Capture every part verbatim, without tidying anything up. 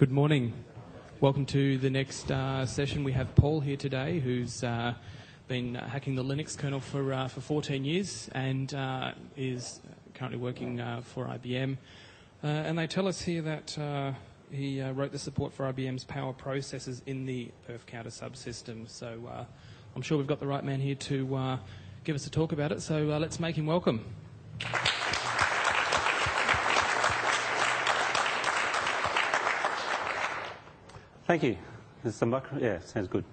Good morning. Welcome to the next uh, session. We have Paul here today, who's uh, been hacking the Linux kernel for uh, for fourteen years and uh, is currently working uh, for I B M. Uh, and they tell us here that uh, he uh, wrote the support for I B M's power processors in the perf counter subsystem. So uh, I'm sure we've got the right man here to uh, give us a talk about it. So uh, let's make him welcome. Thank you. Is the micro yeah, sounds good.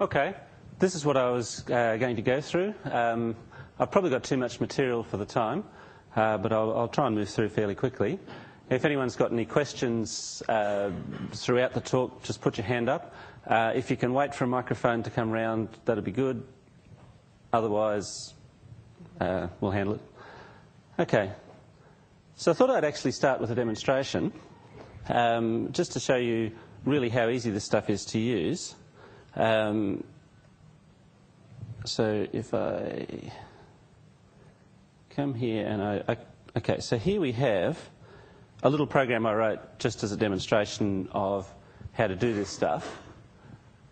Okay, this is what I was uh, going to go through. Um, I've probably got too much material for the time, uh, but I'll, I'll try and move through fairly quickly. If anyone's got any questions uh, throughout the talk, just put your hand up. Uh, if you can wait for a microphone to come round, that'll be good. Otherwise, uh, we'll handle it. Okay, so I thought I'd actually start with a demonstration, um, just to show you really how easy this stuff is to use. Um, so if I come here and I, I... Okay, so here we have a little program I wrote just as a demonstration of how to do this stuff.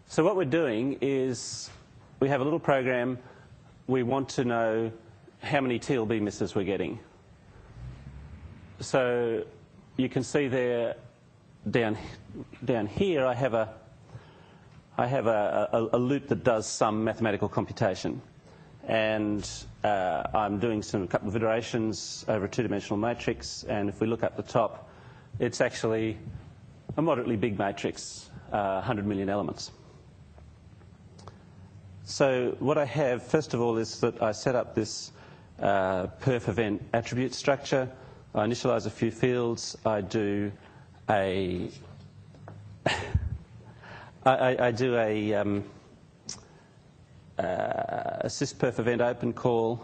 So what we're doing is we have a little program. We want to know how many T L B misses we're getting. So you can see there, Down, down here, I have a, I have a, a, a loop that does some mathematical computation, and uh, I'm doing some a couple of iterations over a two-dimensional matrix. And if we look up the top, it's actually a moderately big matrix, uh, one hundred million elements. So what I have first of all is that I set up this uh, perf event attribute structure. I initialize a few fields. I do. A, I, I do a, um, uh, a sysperf event open call.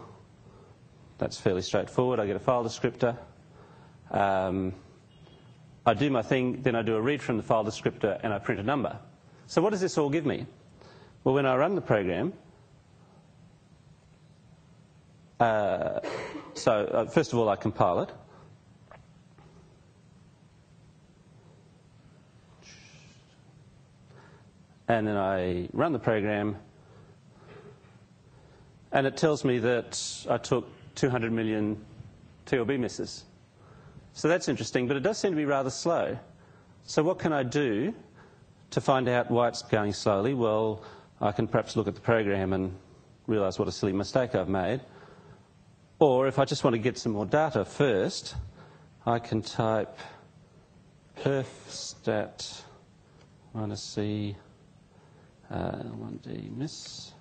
That's fairly straightforward. I get a file descriptor. Um, I do my thing, then I do a read from the file descriptor and I print a number. So what does this all give me? Well, when I run the program, uh, so uh, first of all I compile it. And then I run the program, and it tells me that I took two hundred million T L B misses. So that's interesting, but it does seem to be rather slow. So what can I do to find out why it's going slowly? Well, I can perhaps look at the program and realise what a silly mistake I've made. Or if I just want to get some more data first, I can type perfstat minus C. Uh, one D miss,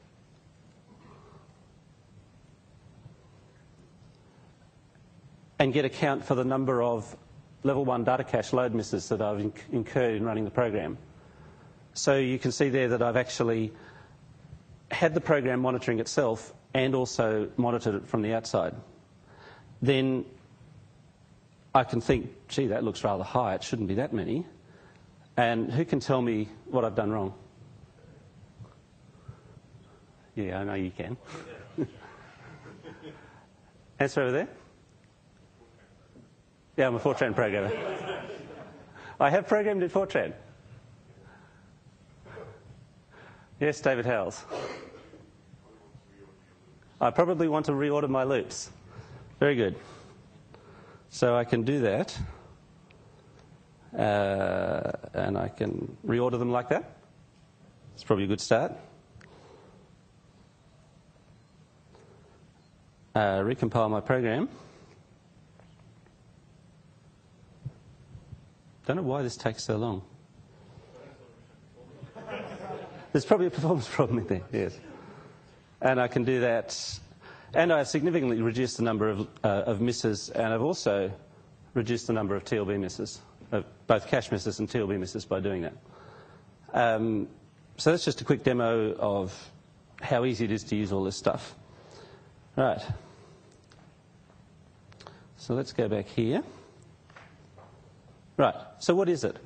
and get a count for the number of level one data cache load misses that I've inc incurred in running the program. So you can see there that I've actually had the program monitoring itself and also monitored it from the outside. Then I can think, gee, that looks rather high, it shouldn't be that many, and who can tell me what I've done wrong? Yeah, I know you can. Answer over there? Yeah, I'm a Fortran programmer. I have programmed in Fortran. Yes, David Howells. I probably want to reorder my loops. Very good. So I can do that. Uh, and I can reorder them like that. It's probably a good start. Uh, recompile my program. Don't know why this takes so long. There's probably a performance problem in there, yes. And I can do that. And I've significantly reduced the number of, uh, of misses, and I've also reduced the number of T L B misses, of both cache misses and T L B misses, by doing that. Um, so that's just a quick demo of how easy it is to use all this stuff. Right, so let's go back here. Right, so what is it?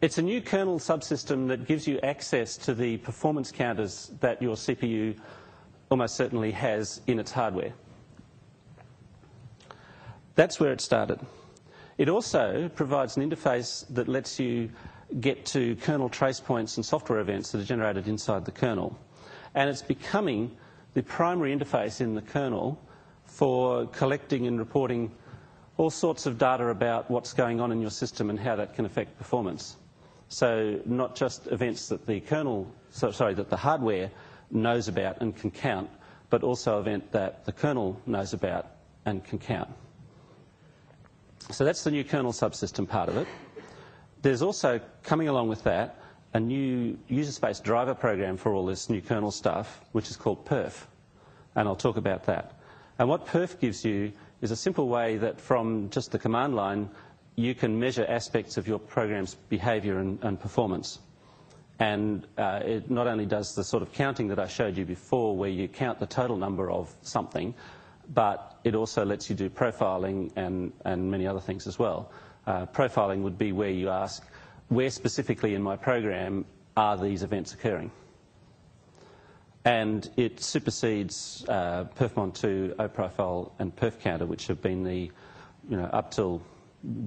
It's a new kernel subsystem that gives you access to the performance counters that your C P U almost certainly has in its hardware. That's where it started. It also provides an interface that lets you get to kernel trace points and software events that are generated inside the kernel. And it's becoming the primary interface in the kernel for collecting and reporting all sorts of data about what's going on in your system and how that can affect performance. So not just events that the kernel, so, sorry, that the hardware knows about and can count, but also events that the kernel knows about and can count. So that's the new kernel subsystem part of it. There's also, coming along with that, a new user space driver program for all this new kernel stuff, which is called Perf, and I'll talk about that. And what Perf gives you is a simple way that from just the command line, you can measure aspects of your program's behavior and, and performance. And uh, it not only does the sort of counting that I showed you before, where you count the total number of something, but it also lets you do profiling and, and many other things as well. Uh, profiling would be where you ask, where specifically in my program are these events occurring? And it supersedes uh, Perfmon two, OProfile, and PerfCounter, which have been the, you know, up till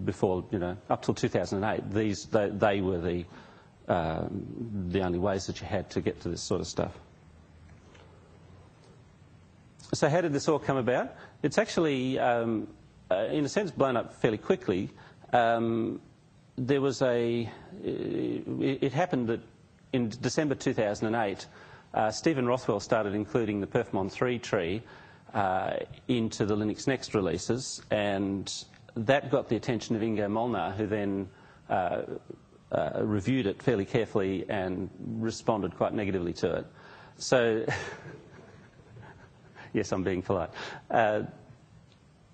before, you know, up till two thousand eight. These they, they were the uh, the only ways that you had to get to this sort of stuff. So how did this all come about? It's actually, um, in a sense, blown up fairly quickly. Um, there was a. It happened that in December two thousand eight. Uh, Stephen Rothwell started including the Perfmon three tree uh, into the Linux Next releases, and that got the attention of Ingo Molnar, who then uh, uh, reviewed it fairly carefully and responded quite negatively to it. So, yes, I'm being polite. Uh,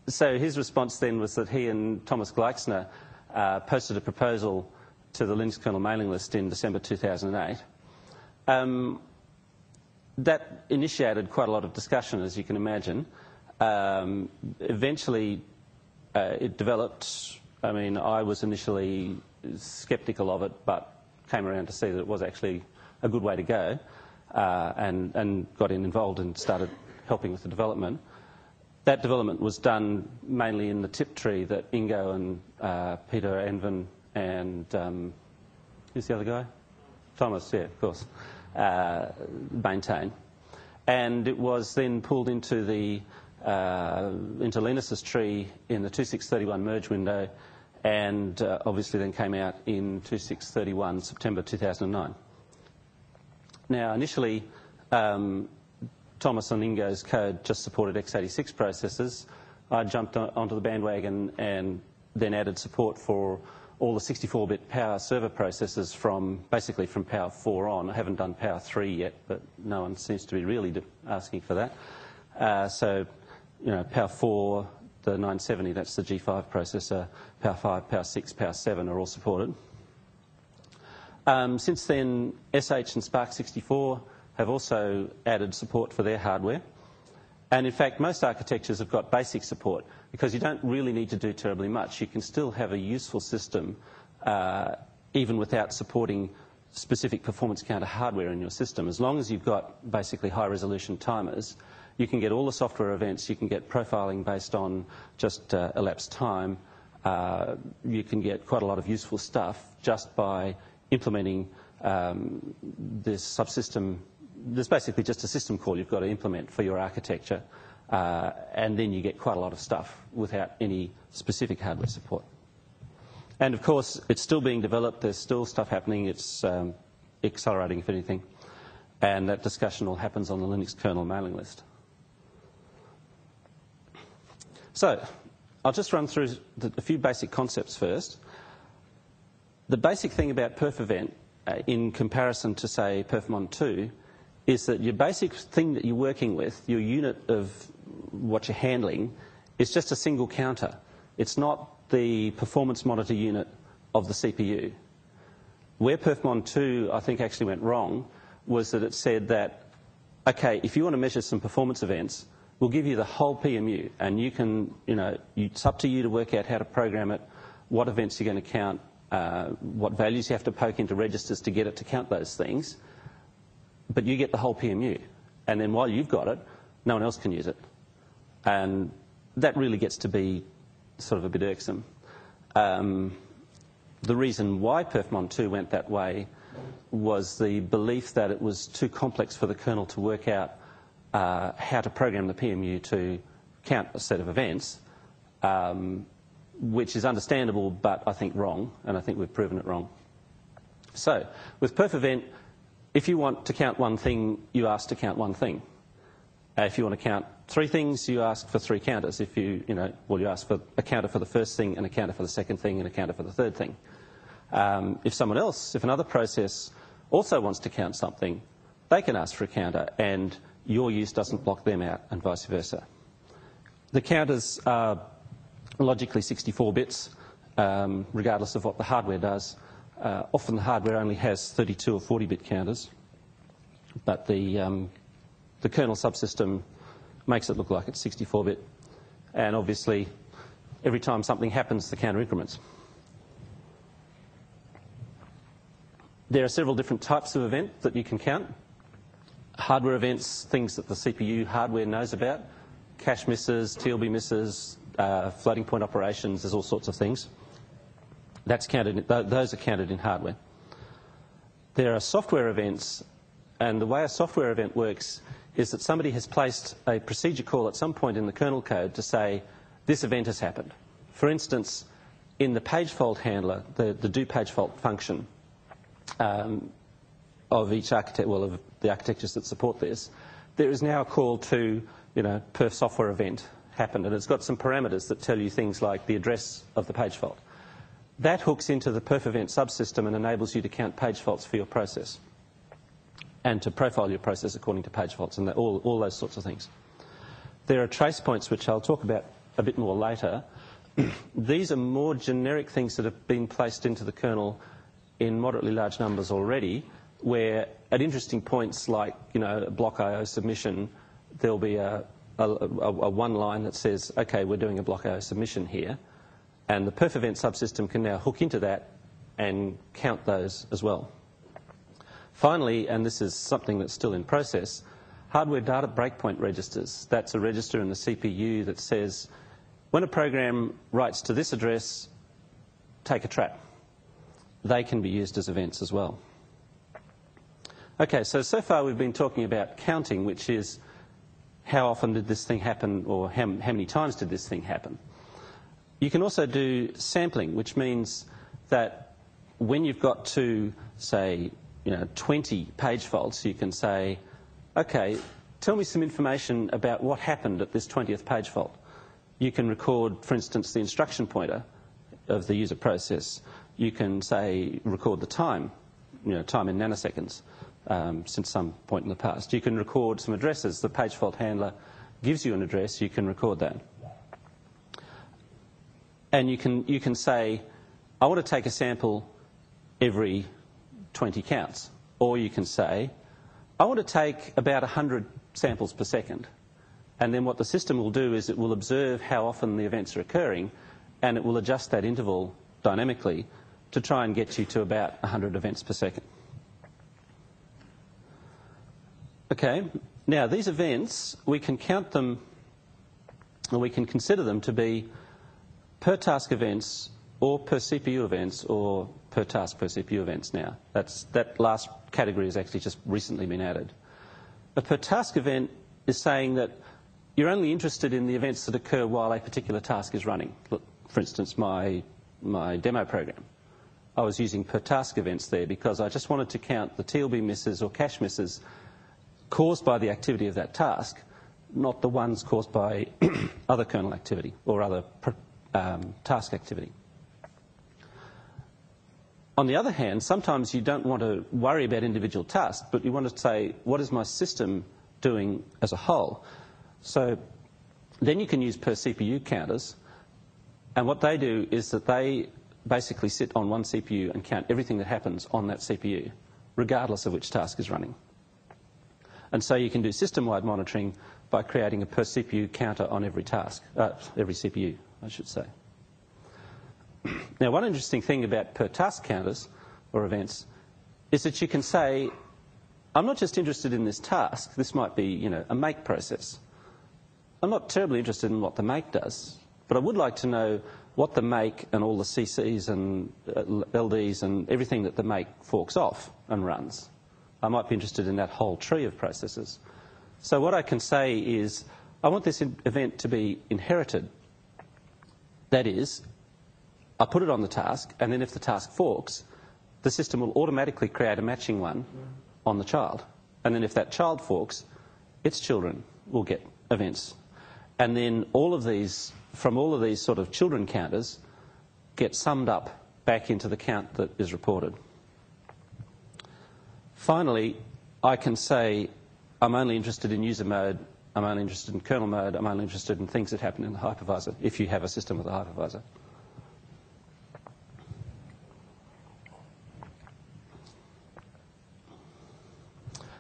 so his response then was that he and Thomas Gleixner uh, posted a proposal to the Linux kernel mailing list in December two thousand eight. Um, That initiated quite a lot of discussion, as you can imagine. Um, eventually, uh, it developed. I mean, I was initially sceptical of it, but came around to see that it was actually a good way to go, uh, and, and got in involved and started helping with the development. That development was done mainly in the tip tree that Ingo and uh, Peter Anvin and um, who's the other guy? Thomas, yeah, of course. Uh, maintain, and it was then pulled into the uh, into Linus's tree in the two six thirty-one merge window, and uh, obviously then came out in two six thirty-one September two thousand nine. Now initially, um, Thomas and Ingo's code just supported x eighty-six processors. I jumped on, onto the bandwagon and then added support for all the sixty-four bit power server processors from basically from Power four on. I haven't done Power three yet, but no one seems to be really asking for that. Uh, so, you know, Power four, the nine seventy, that's the G five processor, Power five, Power six, Power seven are all supported. Um, since then, S H and Spark sixty-four have also added support for their hardware. And in fact, most architectures have got basic support because you don't really need to do terribly much. You can still have a useful system uh, even without supporting specific performance counter hardware in your system. As long as you've got basically high resolution timers, you can get all the software events, you can get profiling based on just uh, elapsed time, uh, you can get quite a lot of useful stuff just by implementing um, this subsystem. There's basically just a system call you've got to implement for your architecture, uh, and then you get quite a lot of stuff without any specific hardware support. And of course, it's still being developed. There's still stuff happening. It's um, accelerating, if anything. And that discussion all happens on the Linux kernel mailing list. So I'll just run through the, a few basic concepts first. The basic thing about PerfEvent uh, in comparison to, say, Perfmon two is that your basic thing that you're working with, your unit of what you're handling, is just a single counter. It's not the performance monitor unit of the C P U. Where Perfmon two, I think, actually went wrong was that it said that, okay, if you want to measure some performance events, we'll give you the whole P M U, and you can, you know, it's up to you to work out how to program it, what events you're going to count, uh, what values you have to poke into registers to get it to count those things. But you get the whole P M U, and then while you've got it, no one else can use it. And that really gets to be sort of a bit irksome. um, the reason why Perfmon two went that way was the belief that it was too complex for the kernel to work out uh, how to program the P M U to count a set of events, um, which is understandable, but I think wrong, and I think we've proven it wrong. So with PerfEvent, if you want to count one thing, you ask to count one thing. Uh, if you want to count three things, you ask for three counters. If you, you know, well, you ask for a counter for the first thing, and a counter for the second thing, and a counter for the third thing. Um, if someone else, if another process also wants to count something, they can ask for a counter, and your use doesn't block them out, and vice versa. The counters are logically sixty-four bits, um, regardless of what the hardware does. Uh, often the hardware only has thirty-two or forty-bit counters, but the, um, the kernel subsystem makes it look like it's sixty-four bit, and obviously every time something happens, the counter increments. There are several different types of event that you can count. Hardware events, things that the C P U hardware knows about, cache misses, T L B misses, uh, floating point operations, there's all sorts of things. That's counted, those are counted in hardware. There are software events, and the way a software event works is that somebody has placed a procedure call at some point in the kernel code to say, this event has happened. For instance, in the page fault handler, the, the do page fault function um, of each architect, well, of the architectures that support this, there is now a call to, you know, perf software event happened, and it's got some parameters that tell you things like the address of the page fault. That hooks into the PerfEvent subsystem and enables you to count page faults for your process and to profile your process according to page faults and all, all those sorts of things. There are trace points, which I'll talk about a bit more later. These are more generic things that have been placed into the kernel in moderately large numbers already, where at interesting points like, you know, a block I O submission, there'll be a, a, a, a one line that says, okay, we're doing a block I O submission here. And the PerfEvent subsystem can now hook into that and count those as well. Finally, and this is something that's still in process, hardware data breakpoint registers. That's a register in the C P U that says, when a program writes to this address, take a trap. They can be used as events as well. Okay, so so far we've been talking about counting, which is how often did this thing happen, or how, how many times did this thing happen. You can also do sampling, which means that when you've got to, say, you know, twenty page faults, you can say, okay, tell me some information about what happened at this twentieth page fault. You can record, for instance, the instruction pointer of the user process. You can, say, record the time, you know, time in nanoseconds um, since some point in the past. You can record some addresses. The page fault handler gives you an address. You can record that. And you can, you can say, I want to take a sample every twenty counts. Or you can say, I want to take about one hundred samples per second. And then what the system will do is it will observe how often the events are occurring, and it will adjust that interval dynamically to try and get you to about one hundred events per second. Okay, now these events, we can count them, or we can consider them to be per task events, or per C P U events, or per task per C P U events now. That's, that last category has actually just recently been added. A per task event is saying that you're only interested in the events that occur while a particular task is running. Look, for instance, my, my demo program. I was using per task events there because I just wanted to count the T L B misses or cache misses caused by the activity of that task, not the ones caused by other kernel activity or other per Um, task activity. On the other hand, sometimes you don't want to worry about individual tasks, but you want to say, what is my system doing as a whole? So then you can use per C P U counters, and what they do is that they basically sit on one C P U and count everything that happens on that C P U, regardless of which task is running. And so you can do system-wide monitoring by creating a per C P U counter on every task, uh, every C P U. I should say. Now, one interesting thing about per task counters or events is that you can say, I'm not just interested in this task. This might be, you know, a make process. I'm not terribly interested in what the make does, But I would like to know what the make and all the C Cs and L Ds and everything that the make forks off and runs. I might be interested in that whole tree of processes. So what I can say is, I want this event to be inherited. That is, I put it on the task, and then if the task forks, the system will automatically create a matching one on the child. And then if that child forks, its children will get events. And then all of these, from all of these sort of children counters, get summed up back into the count that is reported. Finally, I can say I'm only interested in user mode, I'm only interested in kernel mode, I'm only interested in things that happen in the hypervisor, if you have a system with a hypervisor.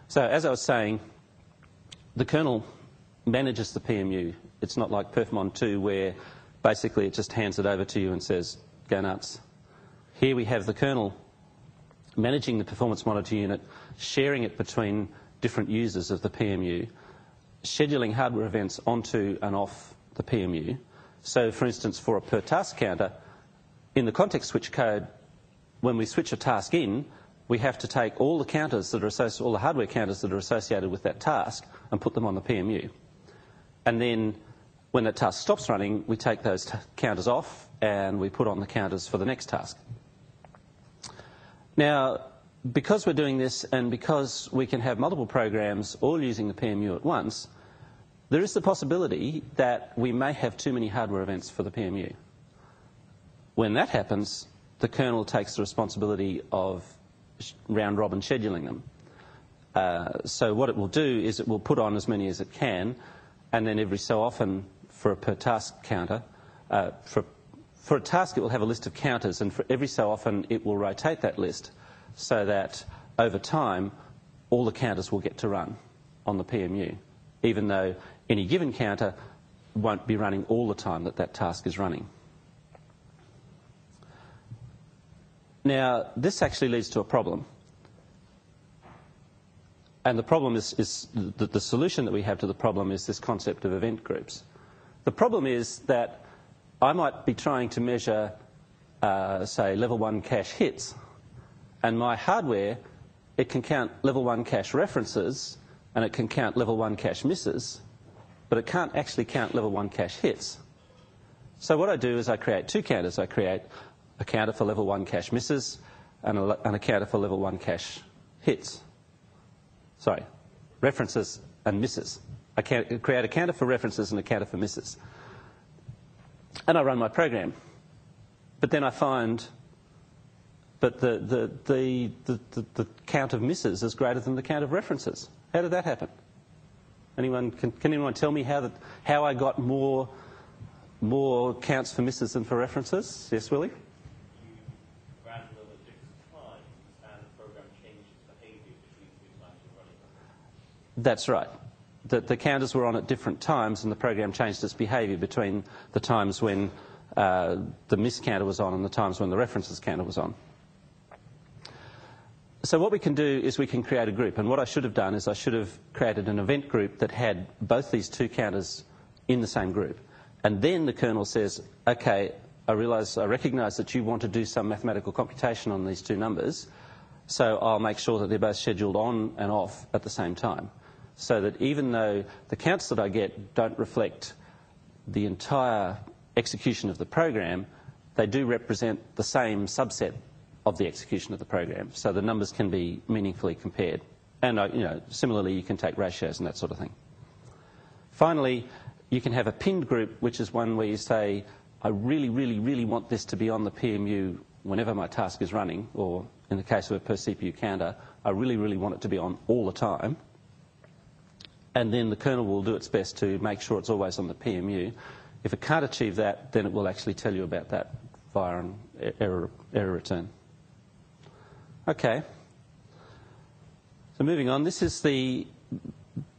So as I was saying, the kernel manages the P M U. It's not like Perfmon two, where basically it just hands it over to you and says, go nuts. Here we have the kernel managing the performance monitor unit, sharing it between different users of the P M U, scheduling hardware events onto and off the P M U. So for instance, for a per task counter, in the context switch code, when we switch a task in, we have to take all the counters that are associated, all the hardware counters that are associated with that task and put them on the P M U. And then when that task stops running, we take those t counters off and we put on the counters for the next task. Now, because we're doing this and because we can have multiple programs all using the P M U at once, there is the possibility that we may have too many hardware events for the P M U. When that happens, the kernel takes the responsibility of round-robin scheduling them. Uh, so what it will do is it will put on as many as it can, and then every so often for a per-task counter, uh, for, for a task it will have a list of counters, and for every so often it will rotate that list so that over time all the counters will get to run on the P M U, even though any given counter won't be running all the time that that task is running. Now, this actually leads to a problem. And the problem is, is the, the solution that we have to the problem is this concept of event groups. The problem is that I might be trying to measure, uh, say, level one cache hits, and my hardware, it can count level one cache references, and it can count level one cache misses, but it can't actually count level one cache hits. So what I do is I create two counters. I create a counter for level one cache misses and a, and a counter for level one cache hits. Sorry, references and misses. I can't create a counter for references and a counter for misses. And I run my program. But then I find but the, the, the, the, the, the count of misses is greater than the count of references. How did that happen? Anyone, can, can anyone tell me how, that, how I got more, more counts for misses than for references? Yes, Willie? That's right. The, the counters were on at different times and the program changed its behaviour between the times when uh, the miss counter was on and the times when the references counter was on. So what we can do is we can create a group, and what I should have done is I should have created an event group that had both these two counters in the same group. And then the kernel says, okay, I realise, I recognise that you want to do some mathematical computation on these two numbers, so I'll make sure that they're both scheduled on and off at the same time, so that even though the counts that I get don't reflect the entire execution of the program, they do represent the same subset of the execution of the program. So the numbers can be meaningfully compared. And you know, similarly, you can take ratios and that sort of thing. Finally, you can have a pinned group, which is one where you say, I really, really, really want this to be on the P M U whenever my task is running, or in the case of a per C P U counter, I really, really want it to be on all the time. And then the kernel will do its best to make sure it's always on the P M U. If it can't achieve that, then it will actually tell you about that via an error, error return. Okay. So moving on, this is the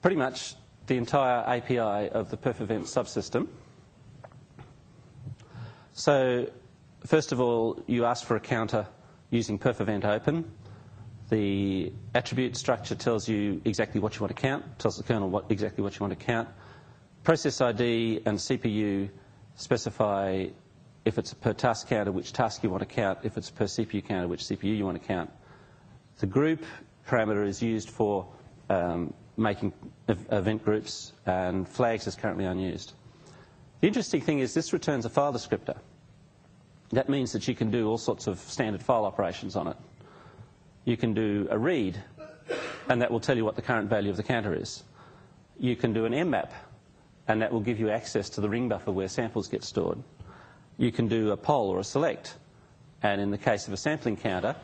pretty much the entire A P I of the PerfEvent subsystem. So first of all, you ask for a counter using PerfEvent open. The attribute structure tells you exactly what you want to count, tells the kernel what, exactly what you want to count. Process I D and C P U specify if it's per task counter, which task you want to count, if it's per C P U counter, which C P U you want to count. The group parameter is used for um, making event groups, and flags is currently unused. The interesting thing is this returns a file descriptor. That means that you can do all sorts of standard file operations on it. You can do a read, and that will tell you what the current value of the counter is. You can do an mmap, and that will give you access to the ring buffer where samples get stored. You can do a poll or a select, and in the case of a sampling counter,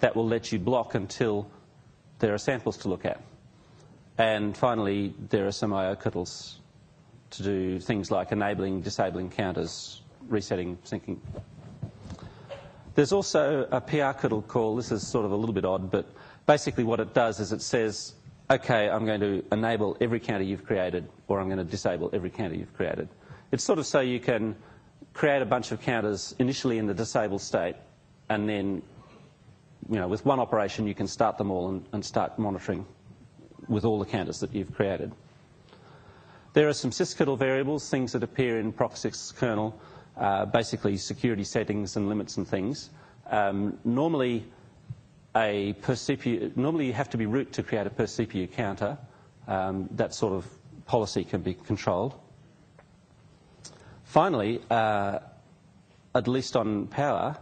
that will let you block until there are samples to look at. And finally, there are some I O kernels to do things like enabling, disabling counters, resetting, syncing. There's also a P R kernel call. This is sort of a little bit odd, but basically what it does is it says, okay, I'm going to enable every counter you've created, or I'm going to disable every counter you've created. It's sort of so you can create a bunch of counters initially in the disabled state, and then, you know, with one operation you can start them all and, and start monitoring with all the counters that you've created. There are some syskernel variables, things that appear in Proc six kernel, uh, basically security settings and limits and things. Um, normally, a per C P U, normally you have to be root to create a per C P U counter. Um, that sort of policy can be controlled. Finally, uh, at least on power,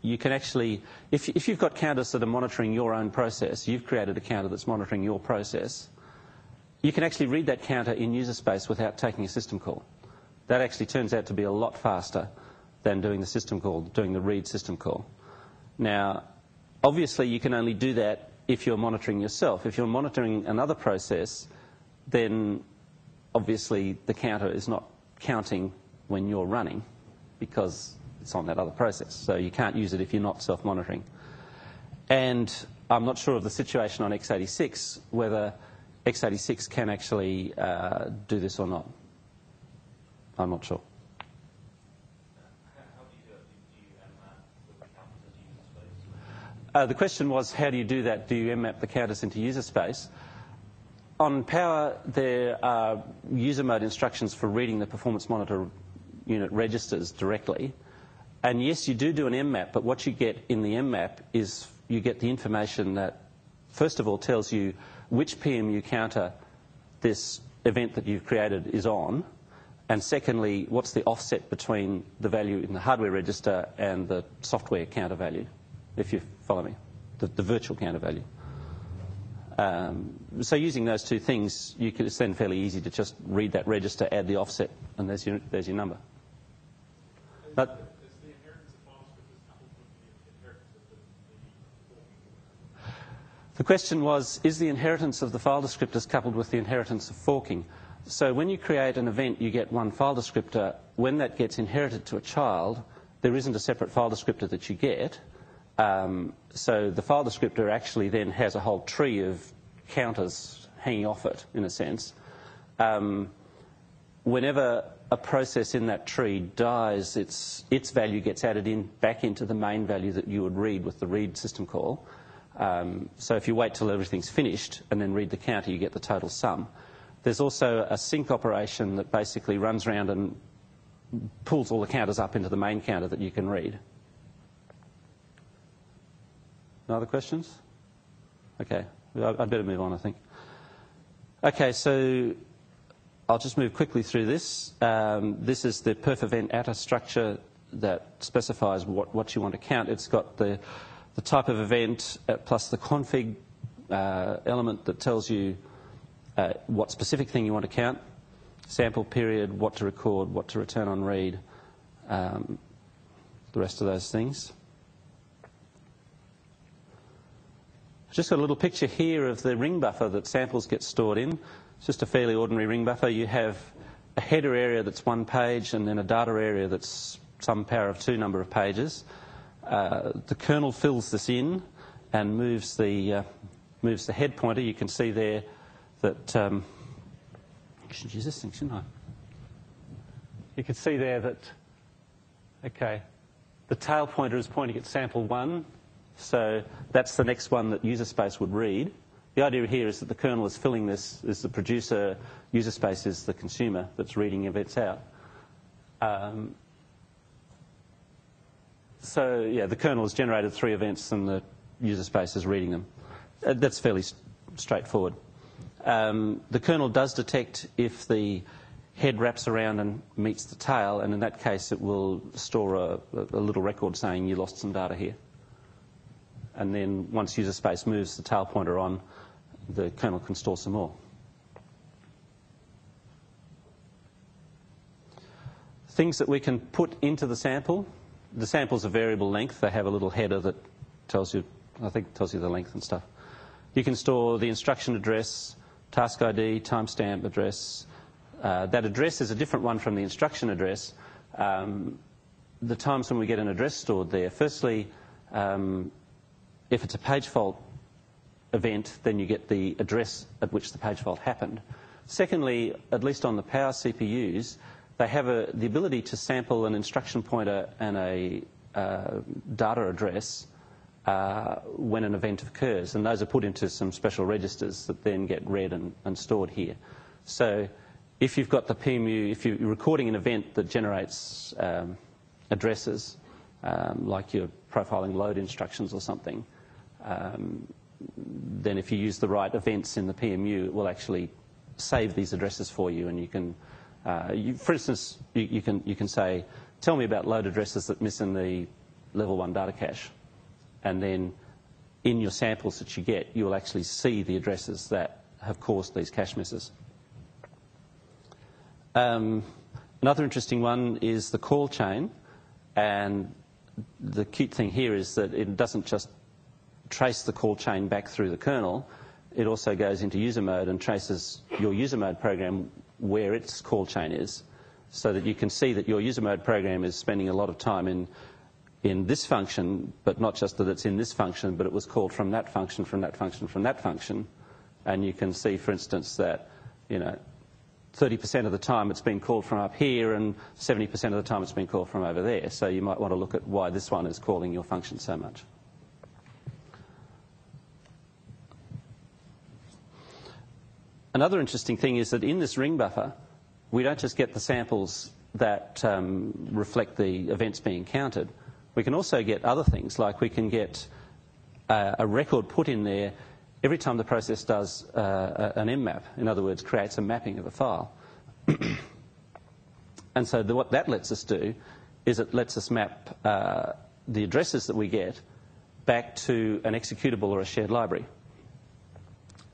you can actually, if, if you've got counters that are monitoring your own process, you've created a counter that's monitoring your process, you can actually read that counter in user space without taking a system call. That actually turns out to be a lot faster than doing the system call, doing the read system call. Now, obviously you can only do that if you're monitoring yourself. If you're monitoring another process, then obviously the counter is not counting when you're running, because it's on that other process. So you can't use it if you're not self-monitoring. And I'm not sure of the situation on x eighty-six, whether x eighty-six can actually uh, do this or not. I'm not sure. How do you do it? Do you mmap the counters into user space? Uh, the question was, how do you do that? Do you mmap the counters into user space? On power, there are user mode instructions for reading the performance monitor unit registers directly. And yes, you do do an mmap, but what you get in the mmap is you get the information that, first of all, tells you which P M U counter this event that you've created is on, and secondly, what's the offset between the value in the hardware register and the software counter value, if you follow me, the, the virtual counter value. Um, so using those two things, you can, it's then fairly easy to just read that register, add the offset, and there's your, there's your number. Is, but, is the inheritance of FileScript coupled with the inheritance of the, the forking? The question was, is the inheritance of the file descriptors coupled with the inheritance of forking? So when you create an event, you get one file descriptor. When that gets inherited to a child, there isn't a separate file descriptor that you get. Um, so the file descriptor actually then has a whole tree of counters hanging off it, in a sense. Um, whenever a process in that tree dies, its, its value gets added in back into the main value that you would read with the read system call. Um, so if you wait till everything's finished and then read the counter, you get the total sum. There's also a sync operation that basically runs around and pulls all the counters up into the main counter that you can read. No other questions? Okay, I'd better move on, I think. Okay, so I'll just move quickly through this. Um, this is the PerfEvent adder structure that specifies what, what you want to count. It's got the, the type of event plus the config uh, element that tells you uh, what specific thing you want to count, sample period, what to record, what to return on read, um, the rest of those things. Just got a little picture here of the ring buffer that samples get stored in. It's just a fairly ordinary ring buffer. You have a header area that's one page and then a data area that's some power of two number of pages. Uh, the kernel fills this in and moves the, uh, moves the head pointer. You can see there that, um, I should use this thing, shouldn't I? You can see there that, okay, the tail pointer is pointing at sample one. So that's the next one that user space would read. The idea here is that the kernel is filling this, is the producer, user space is the consumer that's reading events out. Um, so yeah, the kernel has generated three events and the user space is reading them. Uh, that's fairly st straightforward. Um, the kernel does detect if the head wraps around and meets the tail, and in that case it will store a, a little record saying you lost some data here. And then once user space moves the tail pointer on, the kernel can store some more. Things that we can put into the sample. The sample's a variable length. They have a little header that tells you, I think tells you the length and stuff. You can store the instruction address, task I D, timestamp address. Uh, that address is a different one from the instruction address. Um, the times when we get an address stored there, firstly, um, if it's a page fault event, then you get the address at which the page fault happened. Secondly, at least on the power C P Us, they have a, the ability to sample an instruction pointer and a uh, data address Uh, when an event occurs, and those are put into some special registers that then get read and, and stored here. So if you've got the P M U, if you're recording an event that generates um, addresses, um, like your profiling load instructions or something, um, then if you use the right events in the P M U, it will actually save these addresses for you, and you can, uh, you, for instance, you, you, can, you can say, tell me about load addresses that miss in the level one data cache. And then in your samples that you get, you'll actually see the addresses that have caused these cache misses. Um, another interesting one is the call chain. And the cute thing here is that it doesn't just trace the call chain back through the kernel. It also goes into user mode and traces your user mode program where its call chain is, so that you can see that your user mode program is spending a lot of time in in this function, but not just that it's in this function, but it was called from that function, from that function, from that function. And you can see, for instance, that, you know, thirty percent of the time it's been called from up here and seventy percent of the time it's been called from over there. So you might want to look at why this one is calling your function so much. Another interesting thing is that in this ring buffer, we don't just get the samples that um, reflect the events being counted. We can also get other things, like we can get uh, a record put in there every time the process does uh, an mmap. In other words, creates a mapping of the file. And so the, what that lets us do is it lets us map uh, the addresses that we get back to an executable or a shared library.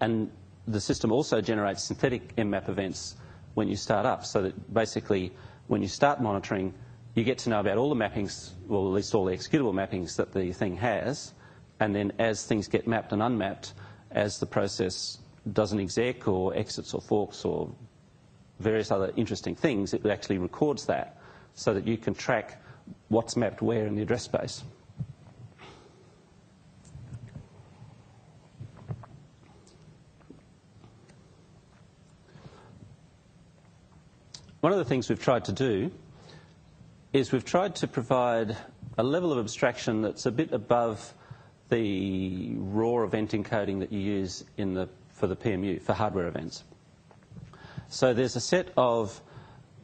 And the system also generates synthetic mmap events when you start up, so that basically when you start monitoring, you get to know about all the mappings, well, at least all the executable mappings that the thing has, and then as things get mapped and unmapped, as the process does an exec or exits or forks or various other interesting things, it actually records that so that you can track what's mapped where in the address space. One of the things we've tried to do is we've tried to provide a level of abstraction that's a bit above the raw event encoding that you use in the, for the P M U, for hardware events. So there's a set of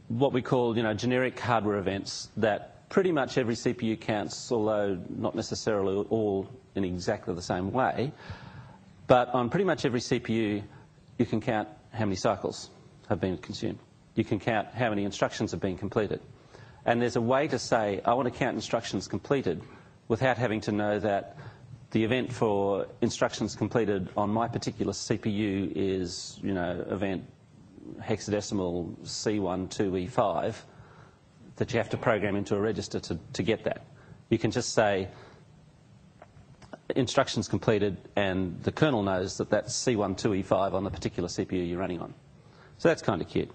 what we call, you know, generic hardware events that pretty much every C P U counts, although not necessarily all in exactly the same way. But on pretty much every C P U, you can count how many cycles have been consumed. You can count how many instructions have been completed. And there's a way to say, I want to count instructions completed without having to know that the event for instructions completed on my particular C P U is, you know, event hexadecimal C one two E five that you have to program into a register to, to get that. You can just say instructions completed, and the kernel knows that that's C one two E five on the particular C P U you're running on. So that's kind of cute.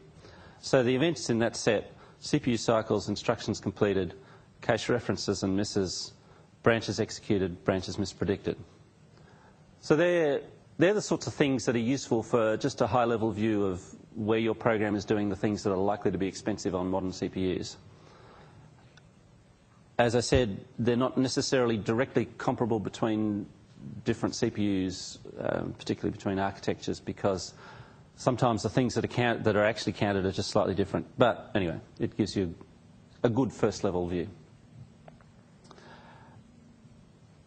So the events in that set: C P U cycles, instructions completed, cache references and misses, branches executed, branches mispredicted. So they're, they're the sorts of things that are useful for just a high-level view of where your program is doing the things that are likely to be expensive on modern C P Us. As I said, they're not necessarily directly comparable between different C P Us, um, particularly between architectures, because sometimes the things that are, count, that are actually counted are just slightly different. But anyway, it gives you a good first level view.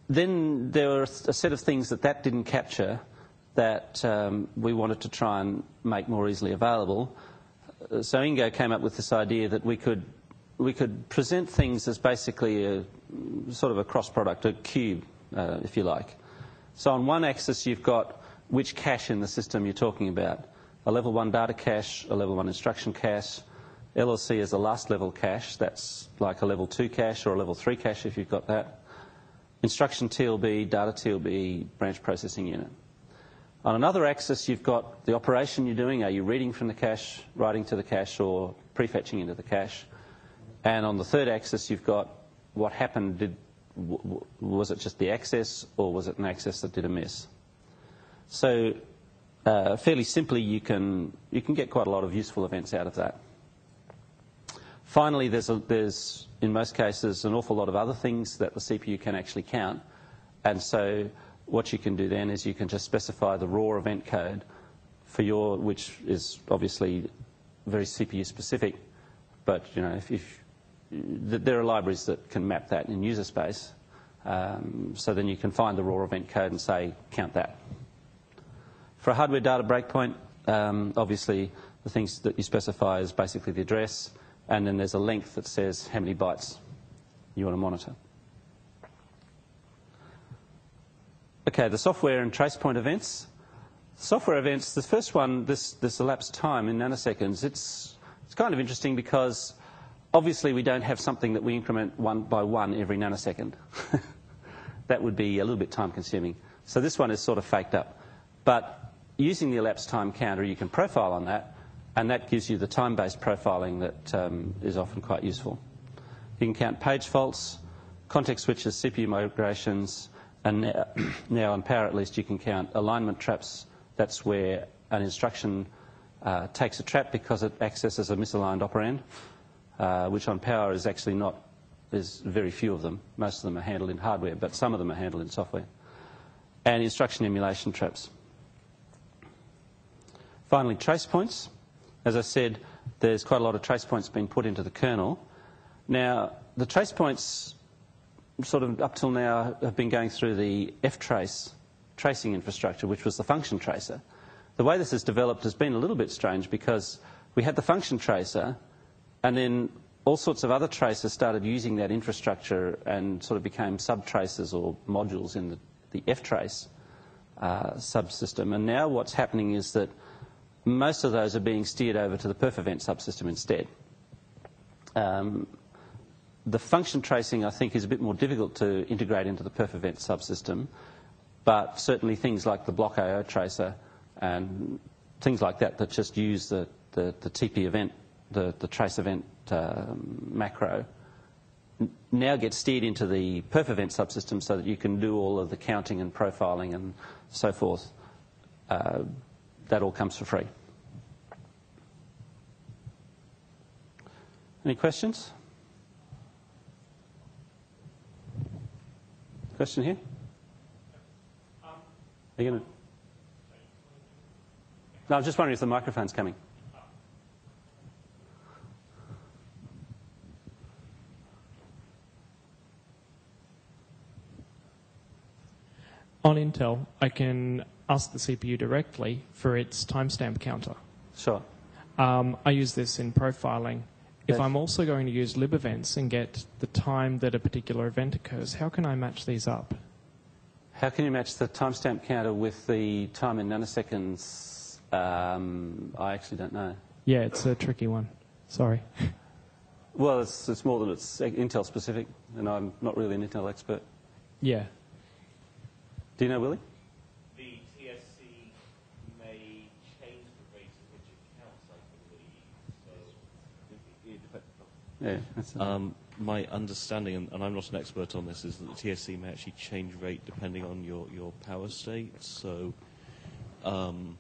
Then there were a set of things that that didn't capture that um, we wanted to try and make more easily available. So Ingo came up with this idea that we could we could present things as basically a sort of a cross product, a cube, uh, if you like. So on one axis you've got which cache in the system you're talking about. A level one data cache, a level one instruction cache. L L C is a last level cache, that's like a level two cache or a level three cache if you've got that. Instruction T L B, data T L B, branch processing unit. On another axis you've got the operation you're doing. Are you reading from the cache, writing to the cache, or prefetching into the cache? And on the third axis you've got what happened. Did, w w was it just the access, or was it an access that did a miss? So uh, fairly simply you can, you can get quite a lot of useful events out of that. Finally, there's, a, there's in most cases an awful lot of other things that the C P U can actually count, and so what you can do then is you can just specify the raw event code for your, which is obviously very C P U specific, but you know, if, if there are libraries that can map that in user space, um, so then you can find the raw event code and say count that. For a hardware data breakpoint, um, obviously the things that you specify is basically the address, and then there's a length that says how many bytes you want to monitor. Okay, the software and trace point events. Software events, the first one, this, this elapsed time in nanoseconds, it's, it's kind of interesting because obviously we don't have something that we increment one by one every nanosecond. That would be a little bit time consuming. So this one is sort of faked up. But using the elapsed time counter, you can profile on that, and that gives you the time-based profiling that um, is often quite useful. You can count page faults, context switches, C P U migrations, and now, now on power at least you can count alignment traps. That's where an instruction uh, takes a trap because it accesses a misaligned operand, uh, which on power is actually not, there's very few of them. Most of them are handled in hardware, but some of them are handled in software. And instruction emulation traps. Finally, trace points. As I said, there's quite a lot of trace points being put into the kernel. Now, the trace points sort of up till now have been going through the F-trace tracing infrastructure, which was the function tracer. The way this has developed has been a little bit strange because we had the function tracer and then all sorts of other tracers started using that infrastructure and sort of became sub-traces or modules in the, the F-trace uh, subsystem. And now what's happening is that most of those are being steered over to the PerfEvent subsystem instead. Um, the function tracing, I think, is a bit more difficult to integrate into the PerfEvent subsystem, but certainly things like the block I O tracer and things like that that just use the, the, the T P event, the, the trace event uh, macro, now get steered into the PerfEvent subsystem so that you can do all of the counting and profiling and so forth. Uh, That all comes for free. Any questions? Question here? Um, Are you gonna... No, I was just wondering if the microphone's coming. On Intel, I can ask the C P U directly for its timestamp counter. Sure. Um, I use this in profiling. If yes. I'm also going to use libevents and get the time that a particular event occurs, how can I match these up? How can you match the timestamp counter with the time in nanoseconds? Um, I actually don't know. Yeah, it's a tricky one. Sorry. Well, it's, it's more than it's Intel specific, and I'm not really an Intel expert. Yeah. Do you know, Willie? Yeah, that's um, my understanding, and, and I'm not an expert on this, is that the T S C may actually change rate depending on your, your power state. So um,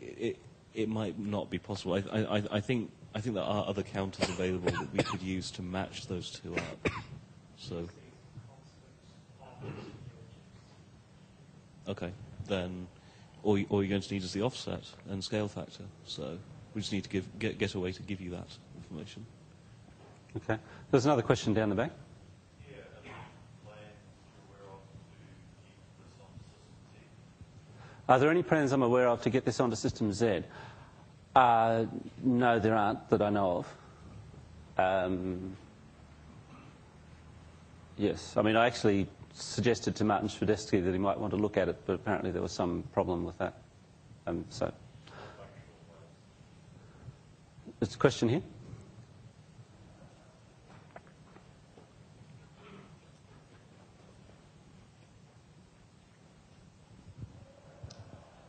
it, it might not be possible. I, I, I, think, I think there are other counters available that we could use to match those two up. So, okay, then all, you, all you're going to need is the offset and scale factor. So we just need to give, get, get a way to give you that information. Okay. There's another question down the back. Yeah, any plans you're aware of to keep this onto System Z? Are there any plans I'm aware of to get this onto System Z? Uh, no, there aren't that I know of. Um, yes, I mean, I actually suggested to Martin Shvedesky that he might want to look at it, but apparently there was some problem with that. Um, so, there's a question here.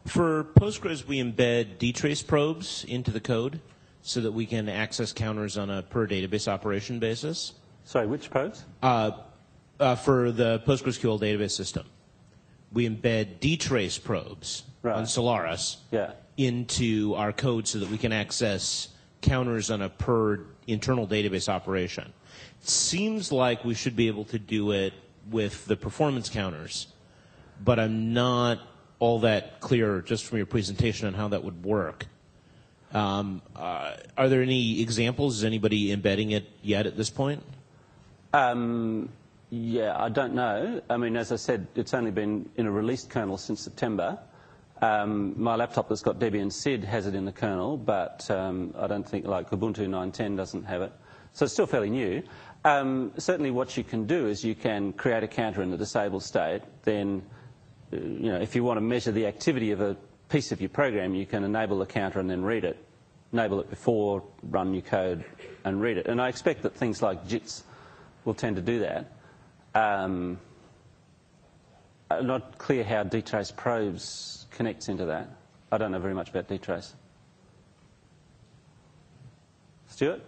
For Postgres, we embed DTrace probes into the code so that we can access counters on a per database operation basis. Sorry, which probes? Uh, uh, for the PostgreSQL database system. We embed DTrace probes right. on Solaris yeah. into our code so that we can access counters on a per internal database operation. It seems like we should be able to do it with the performance counters, but I'm not all that clear just from your presentation on how that would work. Um, uh, are there any examples? Is anybody embedding it yet at this point? Um, yeah, I don't know. I mean, as I said, it's only been in a released kernel since September. Um, my laptop that's got Debian S I D has it in the kernel, but um, I don't think, like, Ubuntu nine ten doesn't have it. So it's still fairly new. Um, certainly what you can do is you can create a counter in the disabled state, then you know, if you want to measure the activity of a piece of your program, you can enable the counter and then read it. Enable it before, run your code and read it. And I expect that things like JITs will tend to do that. Um, I'm not clear how DTrace probes connects into that. I don't know very much about DTrace. Stuart?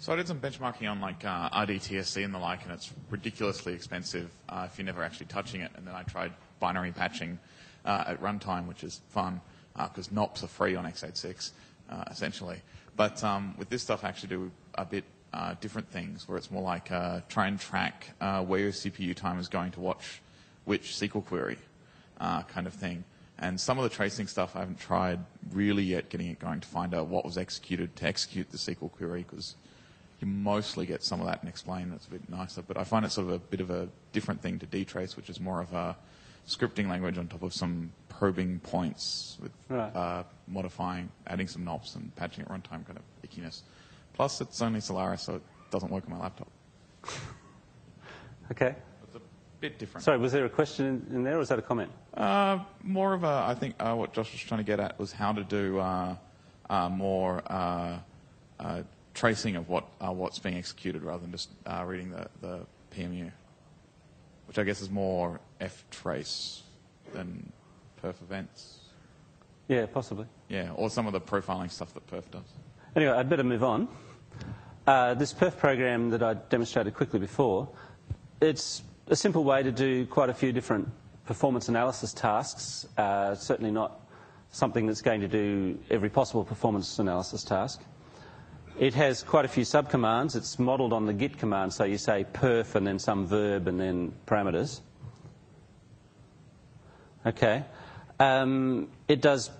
So I did some benchmarking on like uh, R D T S C and the like, and it's ridiculously expensive uh, if you're never actually touching it. And then I tried binary patching uh, at runtime, which is fun because uh, N O P S are free on x eighty-six, uh, essentially. But um, with this stuff, I actually do a bit uh, different things, where it's more like uh, try and track uh, where your C P U time is going to watch which S Q L query uh, kind of thing. And some of the tracing stuff I haven't tried really yet, getting it going to find out what was executed to execute the S Q L query, because you mostly get some of that in Explain. That's a bit nicer, but I find it sort of a bit of a different thing to DTrace, which is more of a scripting language on top of some probing points with right. uh, modifying, adding some N O P S and patching at runtime kind of ickiness. Plus, it's only Solaris, so it doesn't work on my laptop. Okay. It's a bit different. Sorry, was there a question in there, or was that a comment? Uh, more of a, I think uh, what Josh was trying to get at was how to do uh, uh, more uh, uh, tracing of what uh, what's being executed rather than just uh, reading the, the P M U, which I guess is more F-trace than PerfEvents. Yeah, possibly. Yeah, or some of the profiling stuff that Perf does. Anyway, I'd better move on. Uh, this Perf program that I demonstrated quickly before, it's a simple way to do quite a few different performance analysis tasks, uh, certainly not something that's going to do every possible performance analysis task. It has quite a few subcommands. It's modelled on the git command, so you say perf and then some verb and then parameters. Okay. Um, it does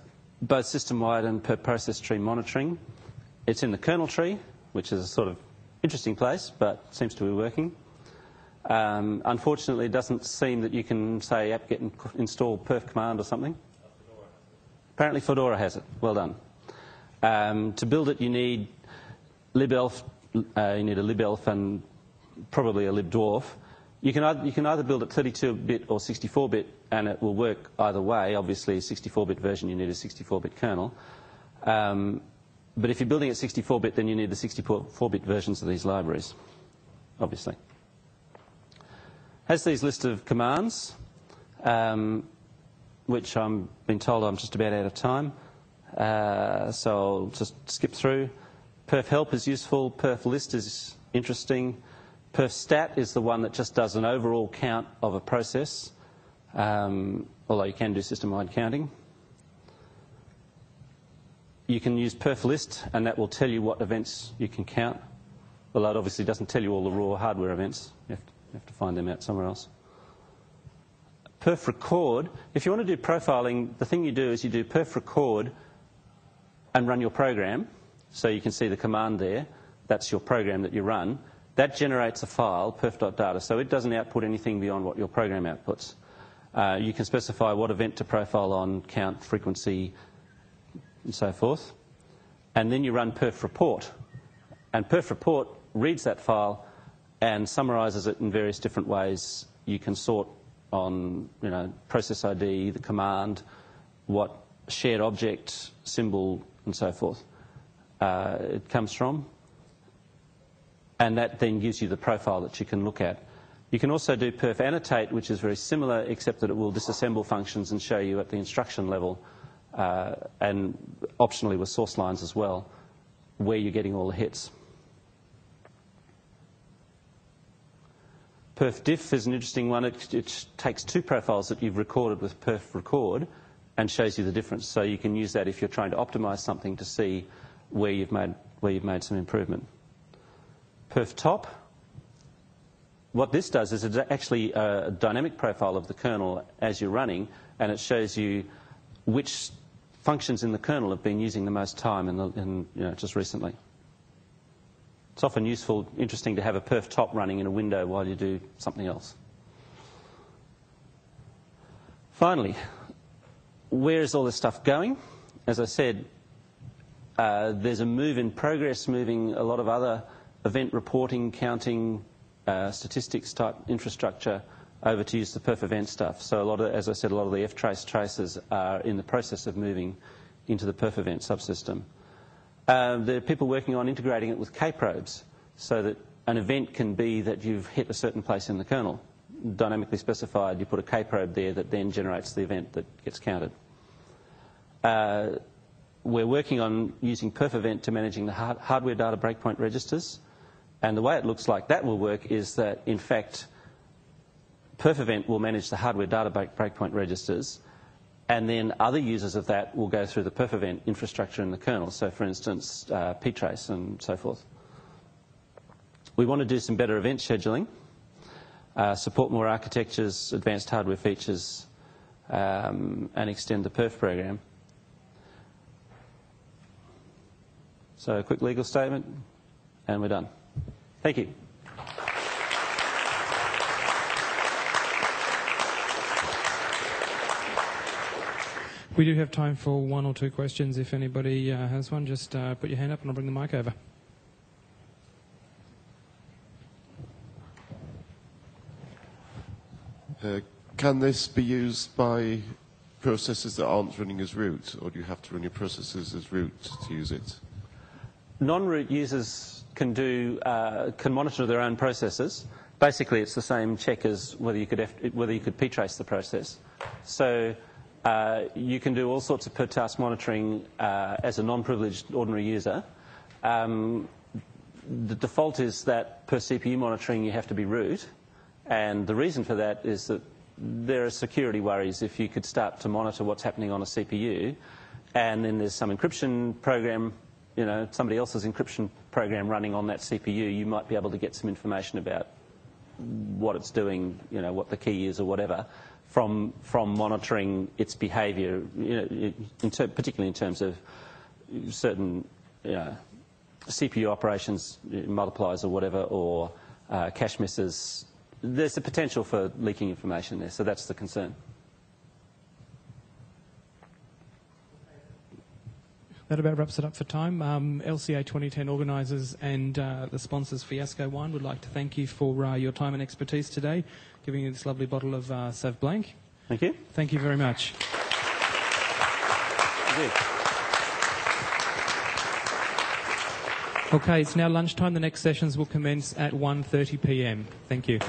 both system-wide and per process tree monitoring. It's in the kernel tree, which is a sort of interesting place, but seems to be working. Um, unfortunately, it doesn't seem that you can say apt-get install perf command or something. Apparently Fedora has it. Well done. Um, to build it, you need Libelf, uh, you need a Libelf and probably a LibDwarf. You can, either, you can either build it thirty-two bit or sixty-four bit, and it will work either way. Obviously, a sixty-four bit version, you need a sixty-four bit kernel. Um, but if you're building it sixty-four bit, then you need the sixty-four bit versions of these libraries, obviously. Has these list of commands, um, which I've been told I'm just about out of time, uh, so I'll just skip through. Perf help is useful, perf list is interesting, perf stat is the one that just does an overall count of a process, um, although you can do system-wide counting. You can use perf list, and that will tell you what events you can count, although it obviously doesn't tell you all the raw hardware events. You have to, you have to find them out somewhere else. perf record. If you want to do profiling, the thing you do is you do perf record and run your program. So you can see the command there. That's your program that you run. That generates a file, perf.data, so it doesn't output anything beyond what your program outputs. Uh, you can specify what event to profile on, count, frequency, and so forth. And then you run perf report. And perf report reads that file and summarises it in various different ways. You can sort on, you know, process I D, the command, what shared object, symbol, and so forth uh, it comes from. And that then gives you the profile that you can look at. You can also do perf annotate, which is very similar, except that it will disassemble functions and show you at the instruction level, uh, and optionally with source lines as well, where you're getting all the hits. Perf diff is an interesting one. It, it takes two profiles that you've recorded with perf record and shows you the difference. So you can use that if you're trying to optimize something to see where you've made, where you've made some improvement. Perf top, what this does is it's actually a dynamic profile of the kernel as you're running, and it shows you which functions in the kernel have been using the most time in, the, in you know, just recently. It's often useful, interesting to have a perf top running in a window while you do something else. Finally, where is all this stuff going? As I said, uh, there's a move in progress, moving a lot of other event reporting, counting, uh, statistics type infrastructure over to use the PerfEvent stuff. So a lot of, as I said, a lot of the F-trace traces are in the process of moving into the PerfEvent subsystem. Uh, there are people working on integrating it with k-probes so that an event can be that you've hit a certain place in the kernel. Dynamically specified, you put a k-probe there that then generates the event that gets counted. Uh, we're working on using PerfEvent to managing the hard hardware data breakpoint registers. And the way it looks like that will work is that, in fact, PerfEvent will manage the hardware data breakpoint registers, and then other users of that will go through the PerfEvent infrastructure in the kernel. So, for instance, uh, ptrace and so forth. We want to do some better event scheduling, uh, support more architectures, advanced hardware features, um, and extend the perf program. So, a quick legal statement, and we're done. Thank you. We do have time for one or two questions. If anybody uh, has one, just uh, put your hand up and I'll bring the mic over. Uh, can this be used by processes that aren't running as root, or do you have to run your processes as root to use it? Non-root users can do uh, can monitor their own processes. Basically, it's the same check as whether you could F whether you could ptrace the process. So uh, you can do all sorts of per-task monitoring uh, as a non-privileged ordinary user. Um, the default is that per C P U monitoring you have to be root, and the reason for that is that there are security worries if you could start to monitor what's happening on a C P U, and then there's some encryption program. You know, somebody else's encryption program running on that C P U, you might be able to get some information about what it's doing, you know, what the key is or whatever, from from monitoring its behaviour, you know, in particularly in terms of certain, you know, C P U operations, multipliers or whatever, or uh, cache misses. There's the potential for leaking information there, so that's the concern. That about wraps it up for time. Um, L C A twenty ten organisers and uh, the sponsors Fiasco Wine would like to thank you for uh, your time and expertise today, giving you this lovely bottle of uh, Sauv Blanc. Thank you. Thank you very much. Thank you. Okay, it's now lunchtime. The next sessions will commence at one thirty p m Thank you.